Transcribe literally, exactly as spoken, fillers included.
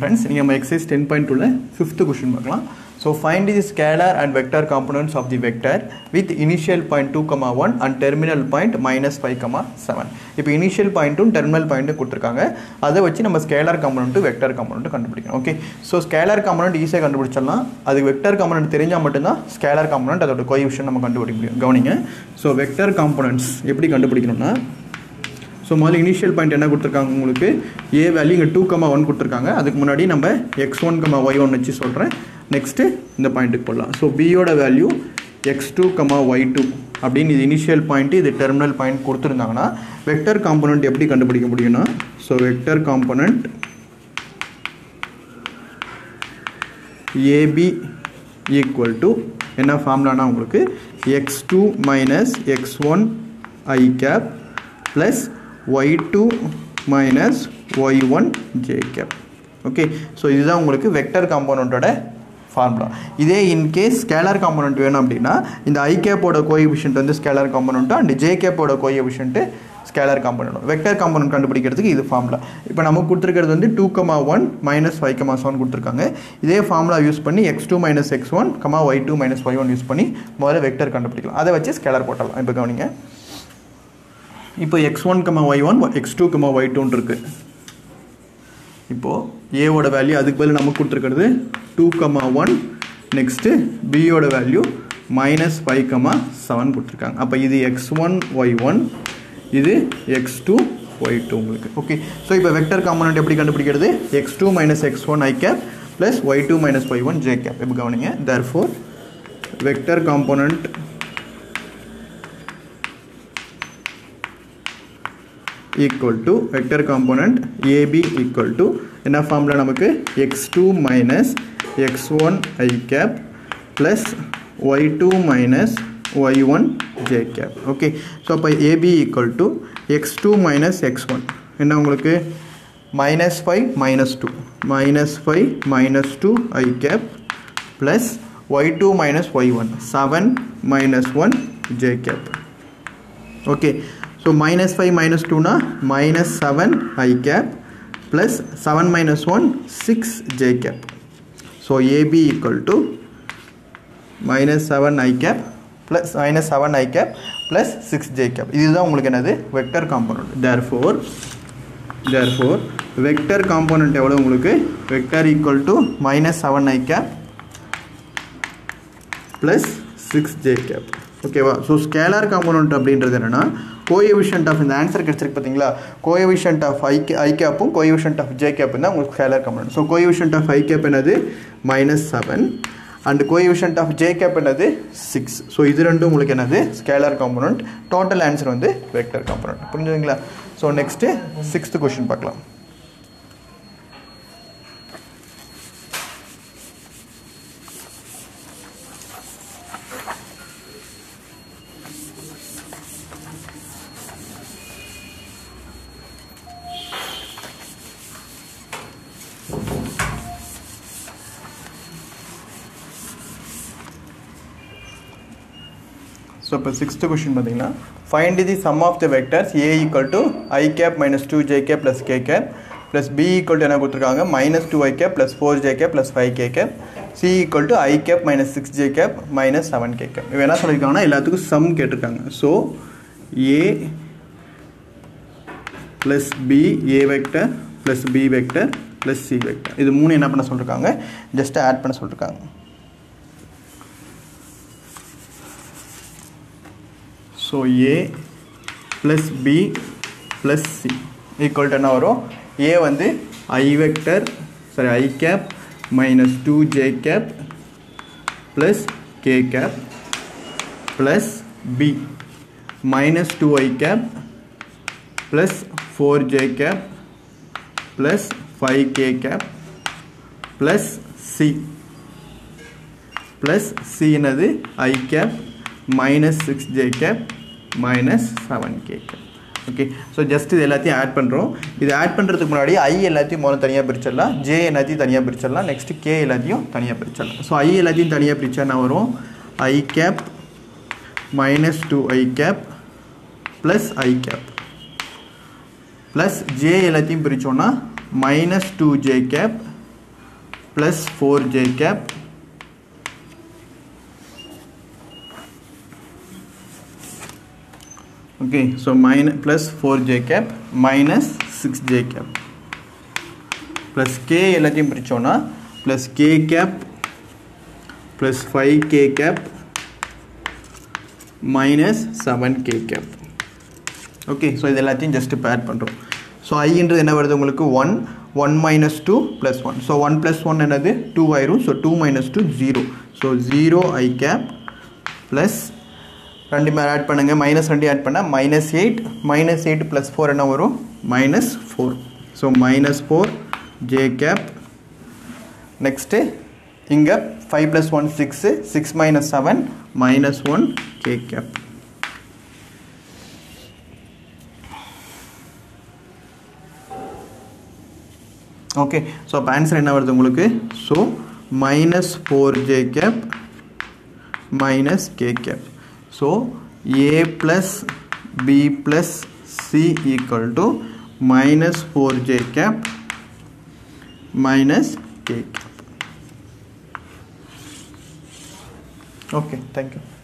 Friends, we will exercise ten point two, fifth question. So, find the scalar and vector components of the vector with initial point two, one and terminal point minus five, seven. Now, initial point and terminal point is scalar component and vector component. Okay? So, scalar component is easy to find. Vector component is scalar component and coefficient. So, vector components, how do you find? So, the initial point is a value is two, one. That is x one, y one. Next, the point. So, b value x two, y two. That is the initial point and the terminal point. Vector component is So, vector component ab equal to formula x two minus x one I cap plus y two minus y one j cap. Okay, so this is the vector component formula. This in case scalar component is I cap coefficient is scalar component and j cap coefficient is scalar component. Vector component is this formula. Now we have two, one, minus five, seven. This formula use x two minus x one, y two minus y one use the vector. That is scalar portal. Now x one, y one, x two, y two. Now a value is two, one. Next b value minus five, seven. Now this is x one, y one. This is x two, y two. Okay. So now vector component is x two minus x one I cap plus y two minus y one j cap. Therefore vector component equal to vector component ab equal to enna formula namakku x two minus x one I cap plus y two minus y one j cap. Okay, so ab equal to x two minus x one enna ungalku minus five minus two minus five minus two I cap plus y two minus y one seven minus one j cap. Okay. So minus five minus two na minus seven I cap plus seven minus one six j cap. So ab equal to minus seven I cap plus minus seven I cap plus six j cap. This is the vector component. Therefore, therefore vector component vector equal to minus seven I cap plus six j cap. Okay, so scalar component coefficient of the answer coefficient of I cap and coefficient of j cap scalar component. So coefficient of I cap is minus seven and coefficient of j cap is six. So this is scalar component. Total answer is vector component. So next sixth question. So, sixth question, find the sum of the vectors a equal to I cap minus two j cap plus k cap plus b equal to minus two I cap plus four j cap plus five k cap, c equal to I cap minus six j cap minus seven k cap. If sum, so a plus b a vector plus b vector plus c vector. This is three just add. So a plus b plus c equal to now a vande I vector sorry I cap minus two j cap plus k cap plus b minus two I cap plus four j cap plus five k cap plus c plus c inadu I cap minus six j cap minus seven k cap. Okay, so just this add panrom. This add panradhukku munadi I ellathiyum mona thaniya pirichalla, j ellathiyum thaniya pirichalla, next k ellathiyum thaniya pirichalla. So I ellathiyum thaniya pirichana varum I cap minus two I cap plus I cap plus j ellathiyum pirichona minus two j cap plus four j cap okay so minus plus four j cap minus six j cap plus k எல்லாத்தையும் பிரிச்சோம்னா plus k cap plus five k cap minus seven k cap okay so இது எல்லாத்தையும் just add பண்றோம் so I என்றது என்ன வருது உங்களுக்கு one one minus two plus one so one plus one என்னது two ஆயிரும் so two minus two zero so zero I cap plus ரெண்டு மேல add பண்ணுங்க minus ரெண்டு add பண்ணா minus eight minus eight plus four என்ன வரும் minus four so minus four j cap next inga five plus one six six minus seven minus one k cap okay so appo answer enna varudhu ungalku so minus four j cap minus k cap so a plus b plus c equal to minus four j cap minus k cap. Okay, thank you.